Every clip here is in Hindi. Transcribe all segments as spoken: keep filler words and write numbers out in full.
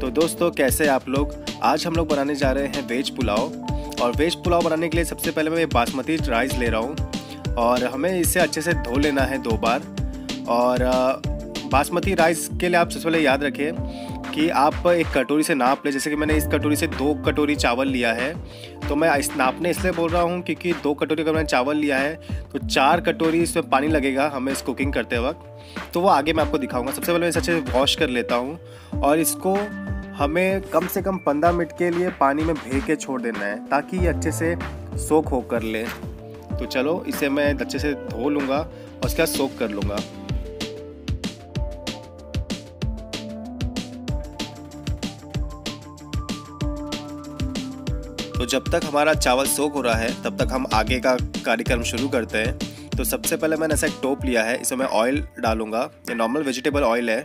तो दोस्तों कैसे आप लोग, आज हम लोग बनाने जा रहे हैं वेज पुलाव। और वेज पुलाव बनाने के लिए सबसे पहले मैं बासमती राइस ले रहा हूँ और हमें इसे अच्छे से धो लेना है दो बार। और बासमती राइस के लिए आप सबसे पहले याद रखिए कि आप एक कटोरी से नाप लें। जैसे कि मैंने इस कटोरी से दो कटोरी चावल लिया है, तो मैं इस नापने इसलिए बोल रहा हूँ क्योंकि दो कटोरी का मैंने चावल लिया है तो चार कटोरी इसमें पानी लगेगा हमें इस कुकिंग करते वक्त, तो वो आगे मैं आपको दिखाऊंगा। सबसे पहले मैं इसे अच्छे से वॉश कर लेता हूँ और इसको हमें कम से कम पंद्रह मिनट के लिए पानी में भे के छोड़ देना है ताकि ये अच्छे से सोख हो कर ले। तो चलो इसे मैं अच्छे से धो लूँगा और उसके बाद सोख कर लूँगा। तो जब तक हमारा चावल सोख हो रहा है तब तक हम आगे का कार्यक्रम शुरू करते हैं। तो सबसे पहले मैंने ऐसा एक टोप लिया है, इसमें मैं ऑयल डालूंगा। ये नॉर्मल वेजिटेबल ऑयल है।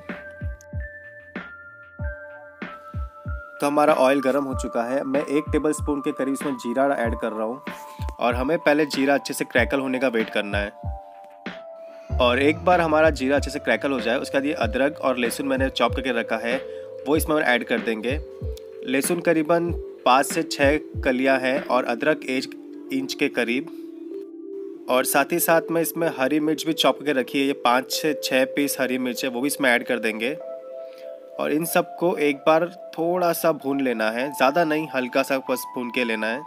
तो हमारा ऑयल गर्म हो चुका है। मैं एक टेबल स्पून के करीब इसमें जीरा ऐड कर रहा हूँ और हमें पहले जीरा अच्छे से क्रैकल होने का वेट करना है। और एक बार हमारा जीरा अच्छे से क्रैकल हो जाए उसके बाद ये अदरक और लहसुन मैंने चॉप करके रखा है वो इसमें ऐड कर देंगे। लहसुन करीबन पाँच से छः कलियां हैं और अदरक एक इंच के करीब। और साथ ही साथ में इसमें हरी मिर्च भी चॉप करके रखी है, ये पाँच से छः पीस हरी मिर्च है वो भी इसमें ऐड कर देंगे। और इन सब को एक बार थोड़ा सा भून लेना है, ज़्यादा नहीं, हल्का सा बस भून के लेना है।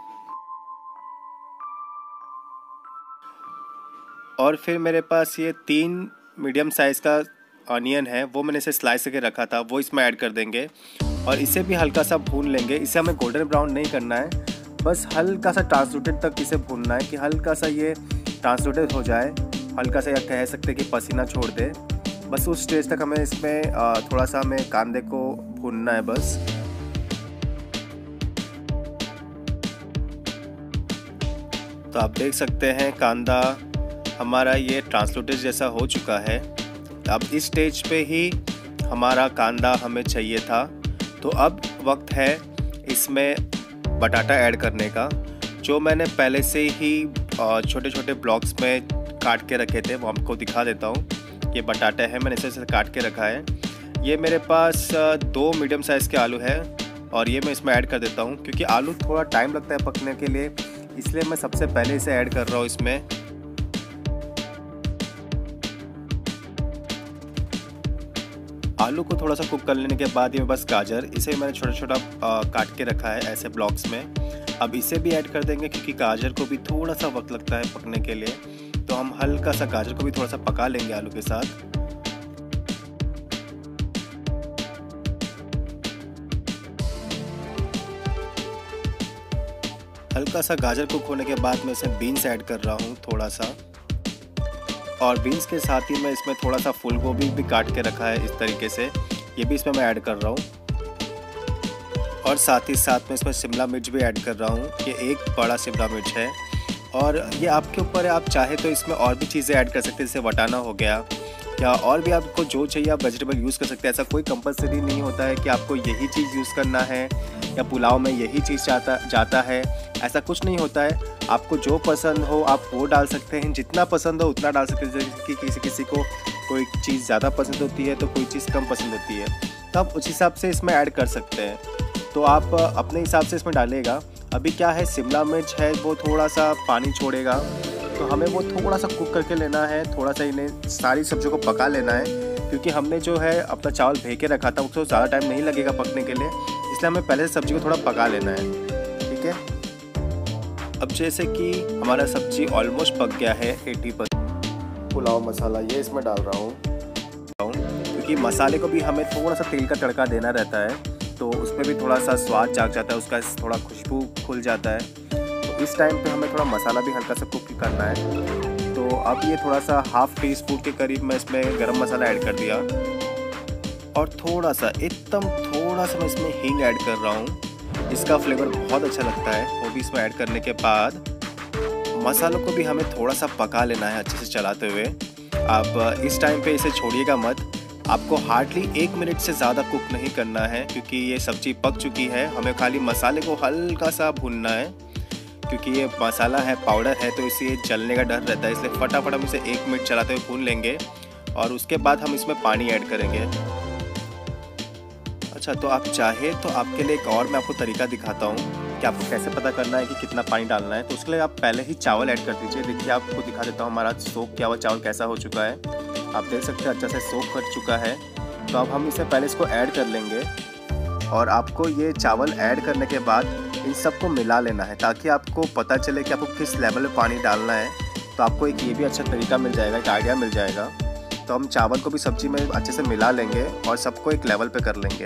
और फिर मेरे पास ये तीन मीडियम साइज़ का ऑनियन है वो मैंने इसे स्लाइस करके रखा था वो इसमें ऐड कर देंगे और इसे भी हल्का सा भून लेंगे। इसे हमें गोल्डन ब्राउन नहीं करना है, बस हल्का सा ट्रांसलूटेड तक इसे भूनना है कि हल्का सा ये ट्रांसलूटेड हो जाए, हल्का सा या कह सकते हैं कि पसीना छोड़ दे। बस उस स्टेज तक हमें इसमें थोड़ा सा हमें कांदे को भूनना है बस। तो आप देख सकते हैं कांदा हमारा ये ट्रांसलूटेड जैसा हो चुका है। अब इस स्टेज पे ही हमारा कांदा हमें चाहिए था। तो अब वक्त है इसमें बटाटा ऐड करने का, जो मैंने पहले से ही छोटे छोटे ब्लॉक्स में काट के रखे थे वो आपको दिखा देता हूँ। ये बटाटा है, मैंने इसे काट के रखा है। ये मेरे पास दो मीडियम साइज़ के आलू है और ये मैं इसमें ऐड कर देता हूँ क्योंकि आलू थोड़ा टाइम लगता है पकने के लिए, इसलिए मैं सबसे पहले इसे ऐड कर रहा हूँ इसमें। आलू को थोड़ा सा कुक कर लेने के बाद ये बस गाजर, इसे मैंने छोटा छोटा काट के रखा है ऐसे ब्लॉक्स में, अब इसे भी ऐड कर देंगे क्योंकि गाजर को भी थोड़ा सा वक्त लगता है पकने के लिए। तो हम हल्का सा गाजर को भी थोड़ा सा पका लेंगे आलू के साथ। हल्का सा गाजर कुक होने के बाद मैं इसमें बीन्स ऐड कर रहा हूँ थोड़ा सा। और बीन्स के साथ ही मैं इसमें थोड़ा सा फूल गोभी भी काट के रखा है इस तरीके से, ये भी इसमें मैं ऐड कर रहा हूँ। और साथ ही साथ में इसमें शिमला मिर्च भी ऐड कर रहा हूँ, ये एक बड़ा शिमला मिर्च है। और ये आपके ऊपर है, आप चाहे तो इसमें और भी चीज़ें ऐड कर सकते हैं, जैसे वटाना हो गया या और भी आपको जो चाहिए आप वेजिटेबल यूज़ कर सकते हैं। ऐसा कोई कंपलसरी नहीं होता है कि आपको यही चीज़ यूज़ करना है या पुलाव में यही चीज़ जाता जाता है, ऐसा कुछ नहीं होता है। आपको जो पसंद हो आप वो डाल सकते हैं, जितना पसंद हो उतना डाल सकते हैं। जैसे कि किसी किसी को कोई चीज़ ज़्यादा पसंद होती है तो कोई चीज़ कम पसंद होती है, तो आप उस हिसाब से इसमें ऐड कर सकते हैं। तो आप अपने हिसाब से इसमें डालेगा। अभी क्या है, शिमला मिर्च है वो थोड़ा सा पानी छोड़ेगा तो हमें वो थोड़ा सा कुक करके लेना है, थोड़ा सा इन्हें सारी सब्जियों को पका लेना है क्योंकि हमने जो है अपना चावल भे के रखा था उसको ज़्यादा टाइम नहीं लगेगा पकने के लिए, इसलिए हमें पहले से सब्जी को थोड़ा पका लेना है। ठीक है, अब जैसे कि हमारा सब्जी ऑलमोस्ट पक गया है अस्सी परसेंट। पुलाव मसाला ये इसमें डाल रहा हूँ क्योंकि मसाले को भी हमें थोड़ा सा तेल का तड़का देना रहता है, तो उसमें भी थोड़ा सा स्वाद जाग जाता है, उसका थोड़ा खुशबू खुल जाता है। तो इस टाइम पे हमें थोड़ा मसाला भी हल्का सा कुक करना है। तो अब ये थोड़ा सा हाफ़ टी स्पून के करीब मैं इसमें गर्म मसाला ऐड कर दिया और थोड़ा सा एकदम थोड़ा सा मैं इसमें हींग ऐड कर रहा हूँ, इसका फ्लेवर बहुत अच्छा लगता है। वो भी इसमें ऐड करने के बाद मसालों को भी हमें थोड़ा सा पका लेना है अच्छे से चलाते हुए। आप इस टाइम पे इसे छोड़िएगा मत, आपको हार्डली एक मिनट से ज़्यादा कुक नहीं करना है क्योंकि ये सब्ज़ी पक चुकी है। हमें खाली मसाले को हल्का सा भूनना है क्योंकि ये मसाला है, पाउडर है, तो इसे जलने का डर रहता है, इसलिए फटाफट हम इसे एक मिनट चलाते हुए भून लेंगे और उसके बाद हम इसमें पानी ऐड करेंगे। अच्छा, तो आप चाहे तो आपके लिए एक और मैं आपको तरीका दिखाता हूँ कि आपको कैसे पता करना है कि कितना पानी डालना है। तो उसके लिए आप पहले ही चावल ऐड कर दीजिए। देखिए आपको दिखा देता हूँ हमारा सोख किया हुआ चावल कैसा हो चुका है, आप देख सकते हैं अच्छा से सोख कर चुका है। तो अब हम इसे पहले इसको ऐड कर लेंगे और आपको ये चावल ऐड करने के बाद इन सबको मिला लेना है ताकि आपको पता चले कि आपको किस लेवल में पानी डालना है। तो आपको एक ये भी अच्छा तरीका मिल जाएगा, एक आइडिया मिल जाएगा। तो हम चावल को भी सब्जी में अच्छे से मिला लेंगे और सबको एक लेवल पे कर लेंगे।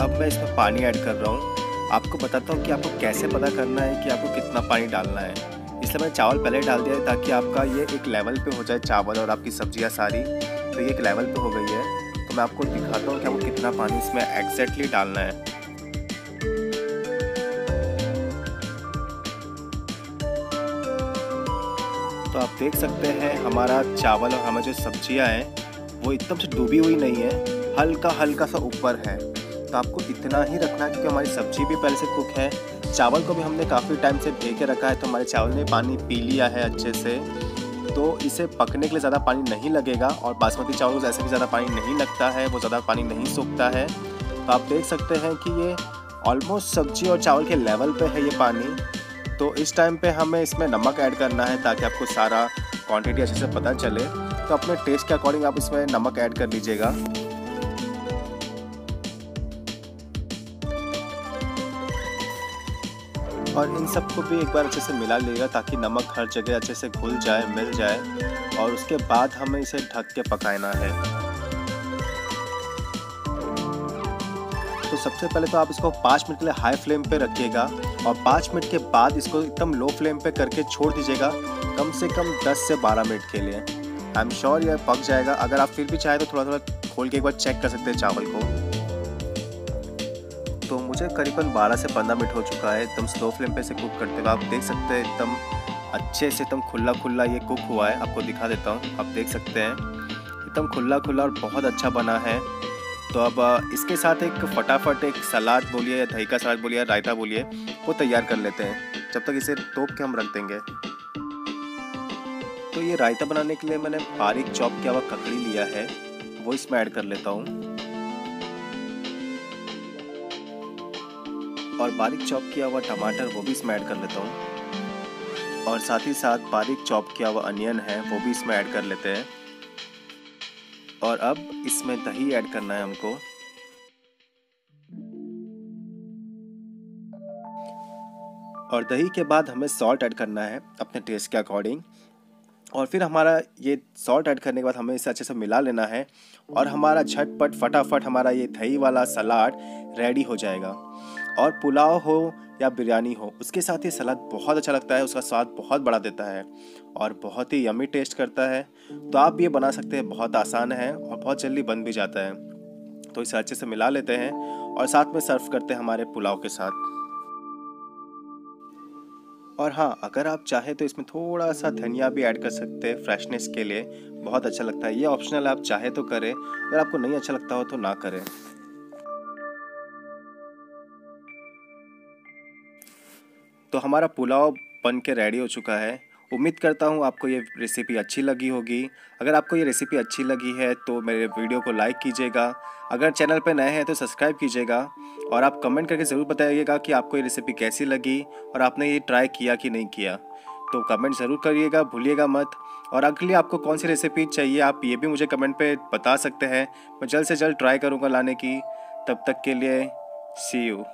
अब मैं इसमें पानी ऐड कर रहा हूँ। आपको बताता हूँ कि आपको कैसे पता करना है कि आपको कितना पानी डालना है। इसलिए मैंने चावल पहले डाल दिया है ताकि आपका ये एक लेवल पे हो जाए चावल और आपकी सब्जियाँ सारी। तो ये एक लेवल पे हो गई है। तो मैं आपको दिखाता हूँ कि आपको कितना पानी इसमें एग्जैक्टली डालना है। तो आप देख सकते हैं हमारा चावल और हमारी जो सब्जियाँ हैं वो एकदम से डूबी हुई नहीं है, हल्का हल्का सा ऊपर है। तो आपको इतना ही रखना है क्योंकि हमारी सब्जी भी पहले से कुक है, चावल को भी हमने काफ़ी टाइम से भे के रखा है तो हमारे चावल ने पानी पी लिया है अच्छे से। तो इसे पकने के लिए ज़्यादा पानी नहीं लगेगा और बासमती चावल को ऐसे भी ज़्यादा पानी नहीं लगता है, वो ज़्यादा पानी नहीं सोखता है। तो आप देख सकते हैं कि ये ऑलमोस्ट सब्जी और चावल के लेवल पर है ये पानी। तो इस टाइम पर हमें इसमें नमक ऐड करना है ताकि आपको सारा क्वान्टिटी अच्छे से पता चले। तो अपने टेस्ट के अकॉर्डिंग आप इसमें नमक ऐड कर लीजिएगा। और इन सबको भी एक बार अच्छे से मिला लेगा ताकि नमक हर जगह अच्छे से घुल जाए, मिल जाए। और उसके बाद हमें इसे ढक के पकाना है। तो सबसे पहले तो आप इसको पाँच मिनट के लिए हाई फ्लेम पे रखिएगा और पाँच मिनट के बाद इसको एकदम लो फ्लेम पे करके छोड़ दीजिएगा कम से कम दस से बारह मिनट के लिए। आई एम श्योर यह पक जाएगा। अगर आप फिर भी चाहें तो थोड़ा थोड़ा खोल के एक बार चेक कर सकते हैं चावल को। तो मुझे करीबन बारह से पंद्रह मिनट हो चुका है एकदम स्लो फ्लेम पे से कुक करते हुए। आप देख सकते हैं एकदम अच्छे से एकदम खुला खुला ये कुक हुआ है। आपको दिखा देता हूँ, आप देख सकते हैं एकदम खुला खुला और बहुत अच्छा बना है। तो अब इसके साथ एक फटाफट एक सलाद बोलिए या दही का सलाद बोलिए या रायता बोलिए वो तैयार कर लेते हैं जब तक इसे तोप के हम रख देंगे। तो ये रायता बनाने के लिए मैंने बारीक चॉप किया हुआ ककड़ी लिया है, वो इसमें ऐड कर लेता हूँ। और बारीक चॉप किया हुआ टमाटर वो भी इसमें ऐड कर लेता हूँ। और साथ ही साथ बारीक चॉप किया हुआ अनियन है वो भी इसमें ऐड कर लेते हैं। और अब इसमें दही ऐड करना है हमको। और दही के बाद हमें सॉल्ट ऐड करना है अपने टेस्ट के अकॉर्डिंग। और फिर हमारा ये सॉल्ट ऐड करने के बाद हमें इसे अच्छे से मिला लेना है और हमारा झटपट फटाफट हमारा ये दही वाला सलाद रेडी हो जाएगा। और पुलाव हो या बिरयानी हो उसके साथ ये सलाद बहुत अच्छा लगता है, उसका स्वाद बहुत बढ़ा देता है और बहुत ही यमी टेस्ट करता है। तो आप ये बना सकते हैं, बहुत आसान है और बहुत जल्दी बन भी जाता है। तो इसे अच्छे से मिला लेते हैं और साथ में सर्व करते हैं हमारे पुलाव के साथ। और हाँ, अगर आप चाहें तो इसमें थोड़ा सा धनिया भी ऐड कर सकते हैं फ्रेशनेस के लिए, बहुत अच्छा लगता है। ये ऑप्शनल, आप चाहे तो करें, अगर आपको नहीं अच्छा लगता हो तो ना करें। तो हमारा पुलाव बन के रेडी हो चुका है। उम्मीद करता हूँ आपको ये रेसिपी अच्छी लगी होगी। अगर आपको ये रेसिपी अच्छी लगी है तो मेरे वीडियो को लाइक कीजिएगा। अगर चैनल पर नए हैं तो सब्सक्राइब कीजिएगा। और आप कमेंट करके ज़रूर बताइएगा कि आपको ये रेसिपी कैसी लगी और आपने ये ट्राई किया कि नहीं किया। तो कमेंट ज़रूर करिएगा, भूलिएगा मत। और अगली आपको कौन सी रेसिपी चाहिए आप ये भी मुझे कमेंट पर बता सकते हैं। मैं जल्द से जल्द ट्राई करूँगा लाने की। तब तक के लिए सी यू।